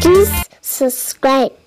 Please subscribe.